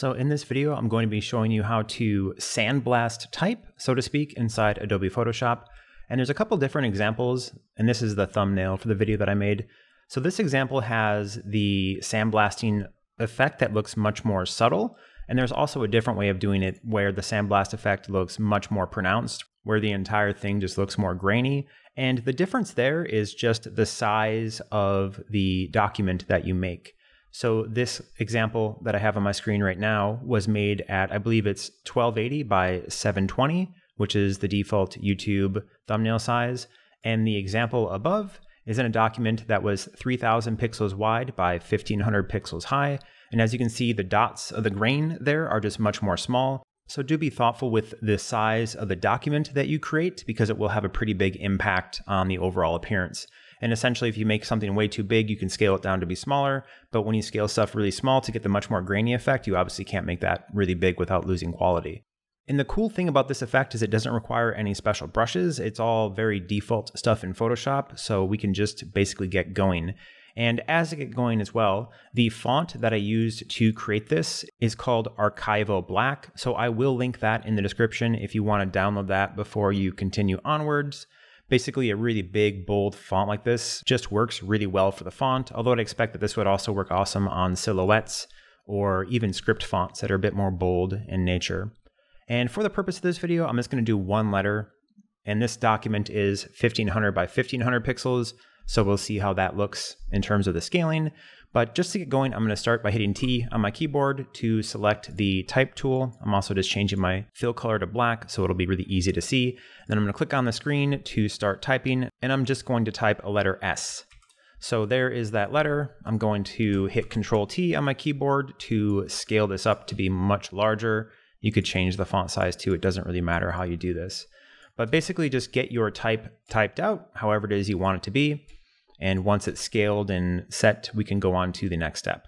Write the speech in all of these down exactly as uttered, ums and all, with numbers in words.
So in this video, I'm going to be showing you how to sandblast type, so to speak, inside Adobe Photoshop. And there's a couple different examples, and this is the thumbnail for the video that I made. So this example has the sandblasting effect that looks much more subtle. And there's also a different way of doing it where the sandblast effect looks much more pronounced, where the entire thing just looks more grainy. And the difference there is just the size of the document that you make. So this example that I have on my screen right now was made at, I believe it's twelve eighty by seven twenty, which is the default YouTube thumbnail size. And the example above is in a document that was three thousand pixels wide by fifteen hundred pixels high. And as you can see, the dots of the grain there are just much more small. So do be thoughtful with the size of the document that you create, because it will have a pretty big impact on the overall appearance. And essentially, if you make something way too big, you can scale it down to be smaller. But when you scale stuff really small to get the much more grainy effect, you obviously can't make that really big without losing quality. And the cool thing about this effect is it doesn't require any special brushes. It's all very default stuff in Photoshop, so we can just basically get going. And as I get going as well, the font that I used to create this is called Archivo Black. So I will link that in the description if you want to download that before you continue onwards. Basically, a really big, bold font like this just works really well for the font, although I'd expect that this would also work awesome on silhouettes or even script fonts that are a bit more bold in nature. And for the purpose of this video, I'm just going to do one letter. And this document is fifteen hundred by fifteen hundred pixels, so we'll see how that looks in terms of the scaling. But just to get going, I'm going to start by hitting T on my keyboard to select the type tool. I'm also just changing my fill color to black, so it'll be really easy to see. And then I'm going to click on the screen to start typing, and I'm just going to type a letter S. So there is that letter. I'm going to hit Control T on my keyboard to scale this up to be much larger. You could change the font size too. It doesn't really matter how you do this. But basically just get your type typed out, however it is you want it to be. And once it's scaled and set, we can go on to the next step.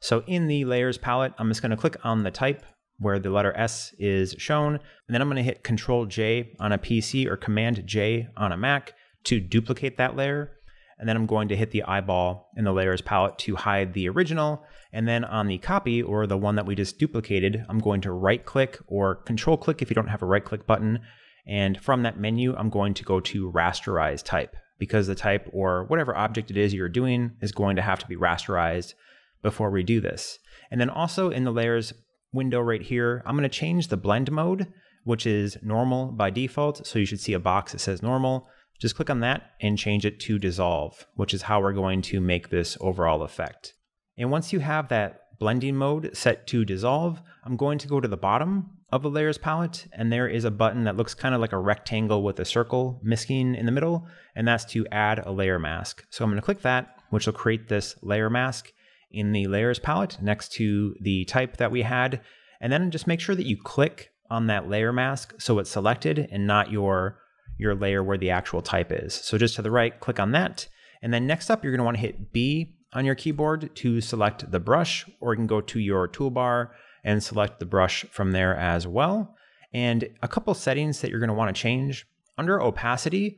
So in the layers palette, I'm just gonna click on the type where the letter S is shown, and then I'm gonna hit Control J on a P C or Command J on a Mac to duplicate that layer. And then I'm going to hit the eyeball in the layers palette to hide the original. And then on the copy, or the one that we just duplicated, I'm going to right click or control click if you don't have a right click button. And from that menu, I'm going to go to rasterize type, because the type or whatever object it is you're doing is going to have to be rasterized before we do this. And then also in the layers window right here, I'm gonna change the blend mode, which is normal by default. So you should see a box that says normal. Just click on that and change it to dissolve, which is how we're going to make this overall effect. And once you have that blending mode set to dissolve, I'm going to go to the bottom of the layers palette, and there is a button that looks kind of like a rectangle with a circle missing in the middle, and that's to add a layer mask. So I'm going to click that, which will create this layer mask in the layers palette next to the type that we had. And then just make sure that you click on that layer mask so it's selected and not your, your layer where the actual type is. So just to the right, click on that. And then next up, you're going to want to hit B on your keyboard to select the brush, or you can go to your toolbar and select the brush from there as well. And a couple settings that you're gonna wanna change. Under opacity,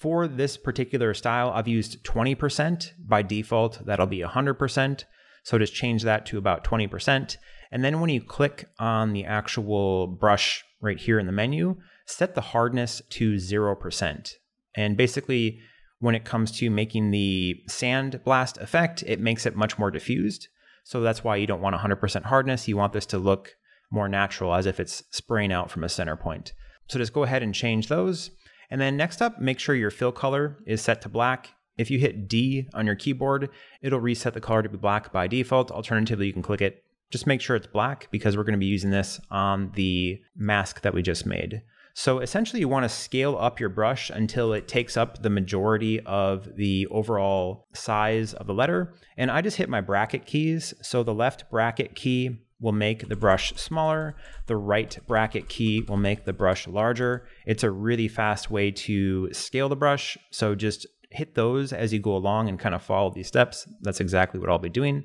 for this particular style, I've used twenty percent. By default, that'll be one hundred percent. So just change that to about twenty percent. And then when you click on the actual brush right here in the menu, set the hardness to zero percent. And basically, when it comes to making the sandblast effect, it makes it much more diffused. So that's why you don't want one hundred percent hardness. You want this to look more natural, as if it's spraying out from a center point. So just go ahead and change those. And then next up, make sure your fill color is set to black. If you hit D on your keyboard, it'll reset the color to be black by default. Alternatively, you can click it. Just make sure it's black, because we're gonna be using this on the mask that we just made. So essentially you wanna scale up your brush until it takes up the majority of the overall size of the letter. And I just hit my bracket keys. So the left bracket key will make the brush smaller. The right bracket key will make the brush larger. It's a really fast way to scale the brush. So just hit those as you go along and kind of follow these steps. That's exactly what I'll be doing.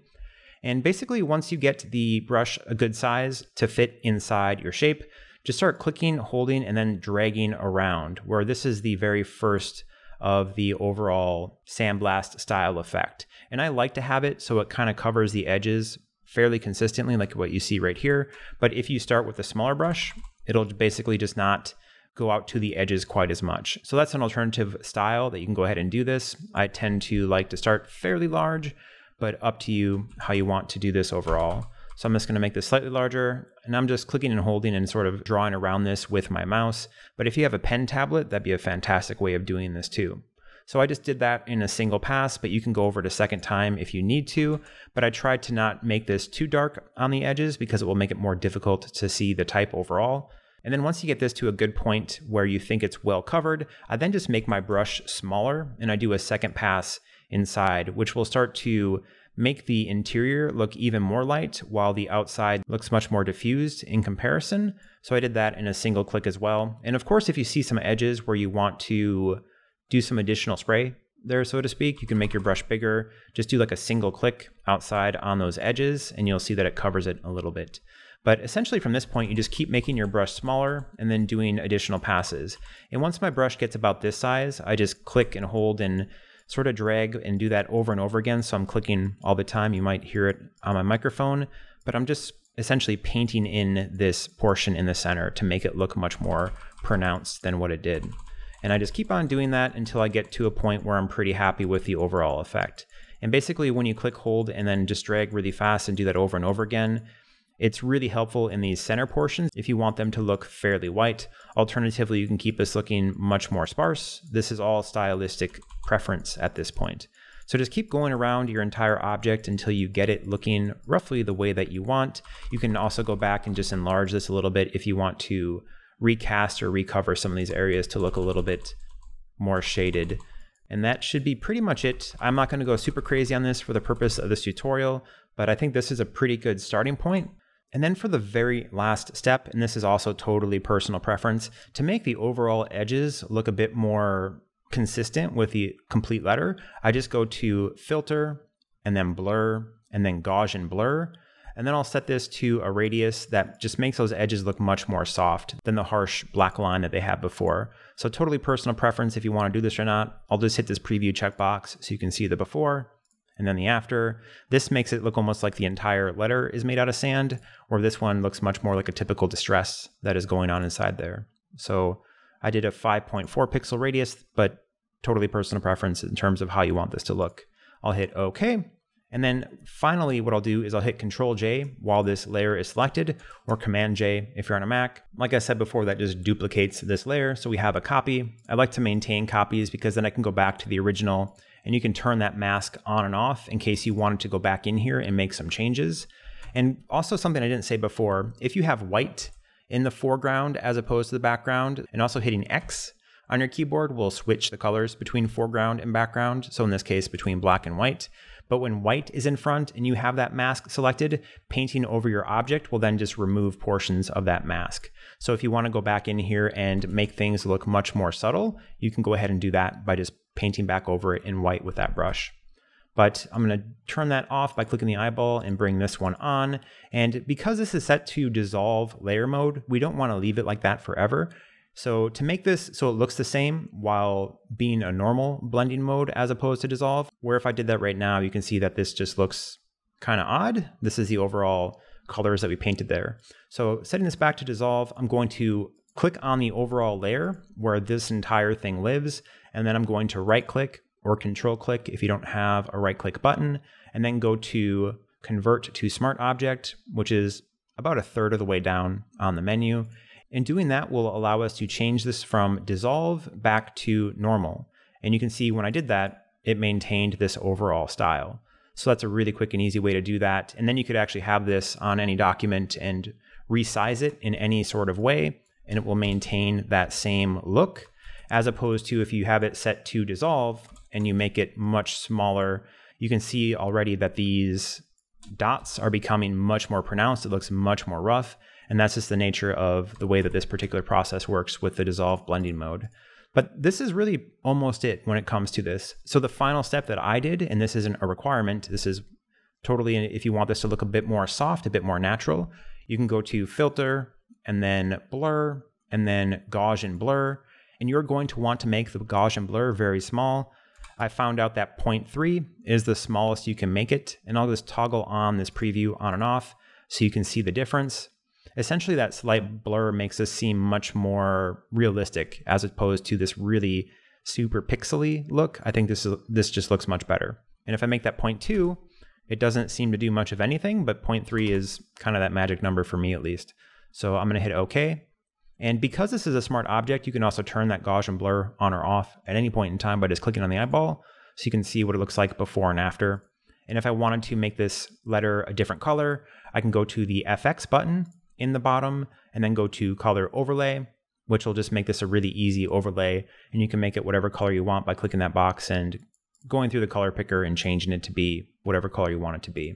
And basically once you get the brush a good size to fit inside your shape, just start clicking, holding, and then dragging around, where this is the very first of the overall sandblast style effect. And I like to have it so it kind of covers the edges fairly consistently, like what you see right here. But if you start with a smaller brush, it'll basically just not go out to the edges quite as much. So that's an alternative style that you can go ahead and do this. I tend to like to start fairly large, but up to you how you want to do this overall. So I'm just going to make this slightly larger, and I'm just clicking and holding and sort of drawing around this with my mouse. But if you have a pen tablet, that'd be a fantastic way of doing this too. So I just did that in a single pass, but you can go over it a second time if you need to. But I tried to not make this too dark on the edges because it will make it more difficult to see the type overall. And then once you get this to a good point where you think it's well covered, I then just make my brush smaller and I do a second pass inside, which will start to make the interior look even more light while the outside looks much more diffused in comparison. So I did that in a single click as well. And of course, if you see some edges where you want to do some additional spray there, so to speak, you can make your brush bigger, just do like a single click outside on those edges and you'll see that it covers it a little bit. But essentially from this point, you just keep making your brush smaller and then doing additional passes. And once my brush gets about this size, I just click and hold and sort of drag and do that over and over again. So I'm clicking all the time. You might hear it on my microphone, but I'm just essentially painting in this portion in the center to make it look much more pronounced than what it did. And I just keep on doing that until I get to a point where I'm pretty happy with the overall effect. And basically when you click, hold, and then just drag really fast and do that over and over again, it's really helpful in these center portions if you want them to look fairly white. Alternatively, you can keep this looking much more sparse. This is all stylistic preference at this point. So just keep going around your entire object until you get it looking roughly the way that you want. You can also go back and just enlarge this a little bit if you want to recast or recover some of these areas to look a little bit more shaded. And that should be pretty much it. I'm not going to go super crazy on this for the purpose of this tutorial, but I think this is a pretty good starting point. And then for the very last step, and this is also totally personal preference, to make the overall edges look a bit more consistent with the complete letter, I just go to filter and then blur and then Gaussian blur. And then I'll set this to a radius that just makes those edges look much more soft than the harsh black line that they had before. So totally personal preference if you want to do this or not. I'll just hit this preview checkbox so you can see the before and then the after. This makes it look almost like the entire letter is made out of sand, or this one looks much more like a typical distress that is going on inside there. So I did a five point four pixel radius, but totally personal preference in terms of how you want this to look. I'll hit okay. And then finally, what I'll do is I'll hit Control J while this layer is selected, or Command J if you're on a Mac. Like I said before, that just duplicates this layer. So we have a copy. I like to maintain copies because then I can go back to the original and you can turn that mask on and off in case you wanted to go back in here and make some changes. And also something I didn't say before, if you have white in the foreground as opposed to the background, and also hitting X on your keyboard will switch the colors between foreground and background. So in this case, between black and white. But when white is in front and you have that mask selected, painting over your object will then just remove portions of that mask. So if you want to go back in here and make things look much more subtle, you can go ahead and do that by just painting back over it in white with that brush. But I'm going to turn that off by clicking the eyeball and bring this one on. And because this is set to dissolve layer mode, we don't want to leave it like that forever. So to make this so it looks the same while being a normal blending mode as opposed to dissolve, where if I did that right now, you can see that this just looks kind of odd. This is the overall colors that we painted there. So setting this back to dissolve, I'm going to click on the overall layer where this entire thing lives, and then I'm going to right click or control click if you don't have a right click button, and then go to convert to smart object, which is about a third of the way down on the menu. And doing that will allow us to change this from dissolve back to normal. And you can see when I did that, it maintained this overall style. So that's a really quick and easy way to do that. And then you could actually have this on any document and resize it in any sort of way, and it will maintain that same look, as opposed to if you have it set to dissolve and you make it much smaller, you can see already that these dots are becoming much more pronounced. It looks much more rough. And that's just the nature of the way that this particular process works with the dissolve blending mode. But this is really almost it when it comes to this. So the final step that I did, and this isn't a requirement, this is totally, if you want this to look a bit more soft, a bit more natural, you can go to filter and then blur and then Gaussian blur. And you're going to want to make the Gaussian blur very small. I found out that zero point three is the smallest you can make it, and I'll just toggle on this preview on and off so you can see the difference. Essentially, that slight blur makes this seem much more realistic as opposed to this really super pixely look. I think this is this just looks much better. And if I make that zero point two, it doesn't seem to do much of anything, but zero point three is kind of that magic number for me at least. So I'm gonna hit okay. And because this is a smart object, you can also turn that Gaussian blur on or off at any point in time by just clicking on the eyeball, so you can see what it looks like before and after. And if I wanted to make this letter a different color, I can go to the F X button in the bottom and then go to color overlay, which will just make this a really easy overlay. And you can make it whatever color you want by clicking that box and going through the color picker and changing it to be whatever color you want it to be.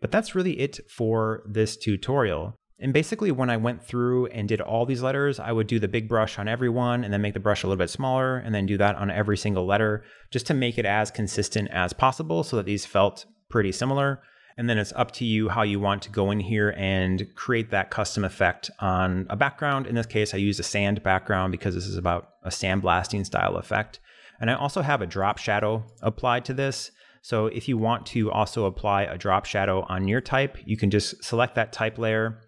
But that's really it for this tutorial. And basically when I went through and did all these letters, I would do the big brush on every one and then make the brush a little bit smaller and then do that on every single letter just to make it as consistent as possible so that these felt pretty similar. And then it's up to you how you want to go in here and create that custom effect on a background. In this case, I used a sand background because this is about a sandblasting style effect. And I also have a drop shadow applied to this. So if you want to also apply a drop shadow on your type, you can just select that type layer,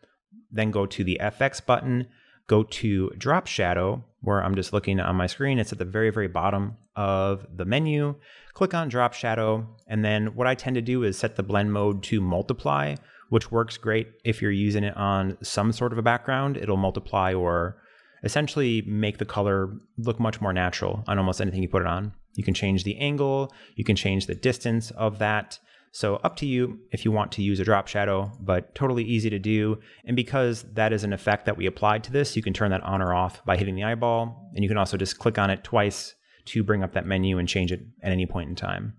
then go to the F X button, go to drop shadow, where I'm just looking on my screen. It's at the very, very bottom of the menu. Click on drop shadow. And then what I tend to do is set the blend mode to multiply, which works great if you're using it on some sort of a background. It'll multiply or essentially make the color look much more natural on almost anything you put it on. You can change the angle, you can change the distance of that. So up to you if you want to use a drop shadow, but totally easy to do. And because that is an effect that we applied to this, you can turn that on or off by hitting the eyeball. And you can also just click on it twice to bring up that menu and change it at any point in time.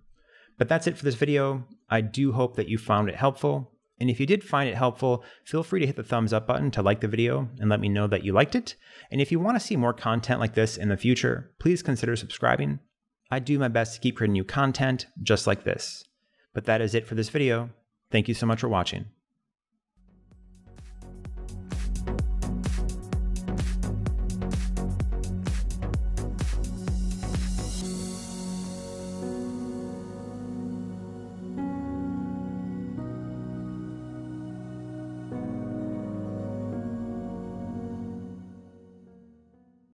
But that's it for this video. I do hope that you found it helpful. And if you did find it helpful, feel free to hit the thumbs up button to like the video and let me know that you liked it. And if you want to see more content like this in the future, please consider subscribing. I do my best to keep creating new content just like this. But that is it for this video. Thank you so much for watching.